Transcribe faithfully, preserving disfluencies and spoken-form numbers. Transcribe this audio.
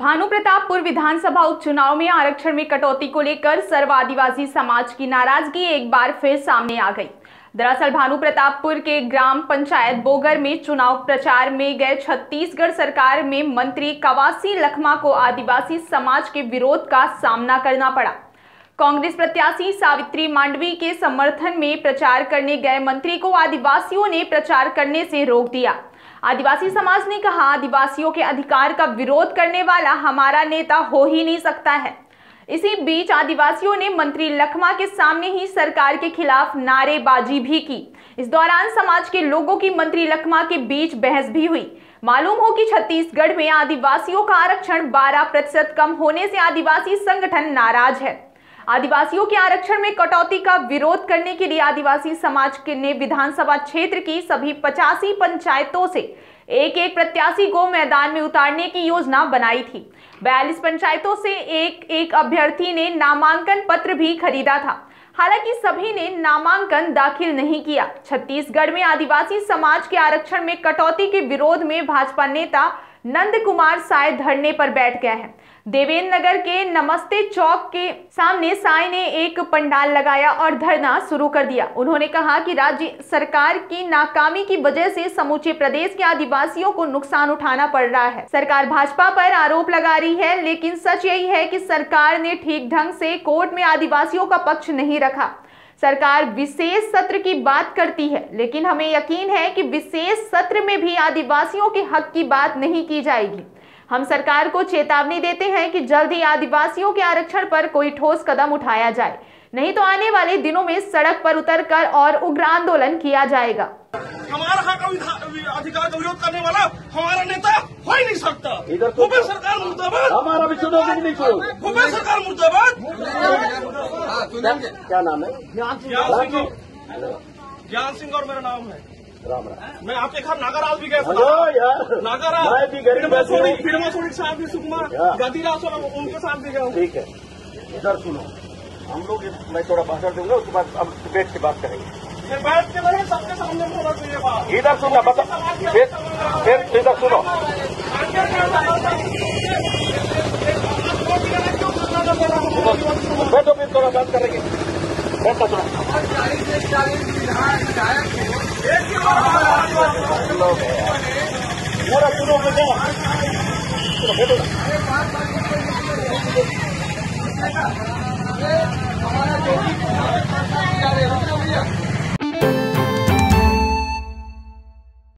भानुप्रतापपुर विधानसभा उपचुनाव में आरक्षण में कटौती को लेकर सर्व आदिवासी समाज की नाराजगी एक बार फिर सामने आ गई। दरअसल भानुप्रतापपुर के ग्राम पंचायत बोगर में चुनाव प्रचार में गए छत्तीसगढ़ सरकार में मंत्री कवासी लखमा को आदिवासी समाज के विरोध का सामना करना पड़ा। कांग्रेस प्रत्याशी सावित्री मांडवी के समर्थन में प्रचार करने गए मंत्री को आदिवासियों ने प्रचार करने से रोक दिया। आदिवासी समाज ने कहा, आदिवासियों के अधिकार का विरोध करने वाला हमारा नेता हो ही नहीं सकता है। इसी बीच आदिवासियों ने मंत्री लखमा के सामने ही सरकार के खिलाफ नारेबाजी भी की। इस दौरान समाज के लोगों की मंत्री लखमा के बीच बहस भी हुई। मालूम हो कि छत्तीसगढ़ में आदिवासियों का आरक्षण बारह प्रतिशत कम होने से आदिवासी संगठन नाराज है। आदिवासियों के आरक्षण में कटौती का विरोध करने के लिए आदिवासी समाज ने विधानसभा क्षेत्र की सभी पचासी पंचायतों से एक एक प्रत्याशी को मैदान में उतारने की योजना बनाई थी। बयालीस पंचायतों से एक एक अभ्यर्थी ने नामांकन पत्र भी खरीदा था, हालांकि सभी ने नामांकन दाखिल नहीं किया। छत्तीसगढ़ में आदिवासी समाज के आरक्षण में कटौती के विरोध में भाजपा नेता नंद कुमार साय धरने पर बैठ गए हैं। देवेंद्र नगर के नमस्ते चौक के सामने साय ने एक पंडाल लगाया और धरना शुरू कर दिया। उन्होंने कहा कि राज्य सरकार की नाकामी की वजह से समूचे प्रदेश के आदिवासियों को नुकसान उठाना पड़ रहा है। सरकार भाजपा पर आरोप लगा रही है, लेकिन सच यही है कि सरकार ने ठीक ढंग से कोर्ट में आदिवासियों का पक्ष नहीं रखा। सरकार विशेष सत्र की बात करती है, लेकिन हमें यकीन है कि विशेष सत्र में भी आदिवासियों के हक की बात नहीं की जाएगी। हम सरकार को चेतावनी देते हैं कि जल्द ही आदिवासियों के आरक्षण पर कोई ठोस कदम उठाया जाए, नहीं तो आने वाले दिनों में सड़क पर उतरकर और उग्र आंदोलन किया जाएगा। हमारा हक अधिकार का विरोध करने वाला हमारा नेता हो ही नहीं सकता। भूपेश सरकार मुर्दाबाद, हमारा भी भूपेश सरकार मुर्दाबाद। क्या नाम है? ज्ञान सिंह और मेरा नाम है। राम राम। मैं आपके घर नागराज भी गया था, नागराज फिर साहब भी सुकमा गतिराज उनके साथ भी गया। ठीक है, इधर सुनो, हम लोग मैं थोड़ा भाषण दूंगा, उसके बाद अब डिबेट से बात करेंगे। बैठ के बने सबके सामने बोला चाहिए। इधर सुनना, बताओ इधर सुनो। बैठो, फिर थोड़ा बात करेंगे। बैठता थोड़ा पूरा सुनो, बैठो।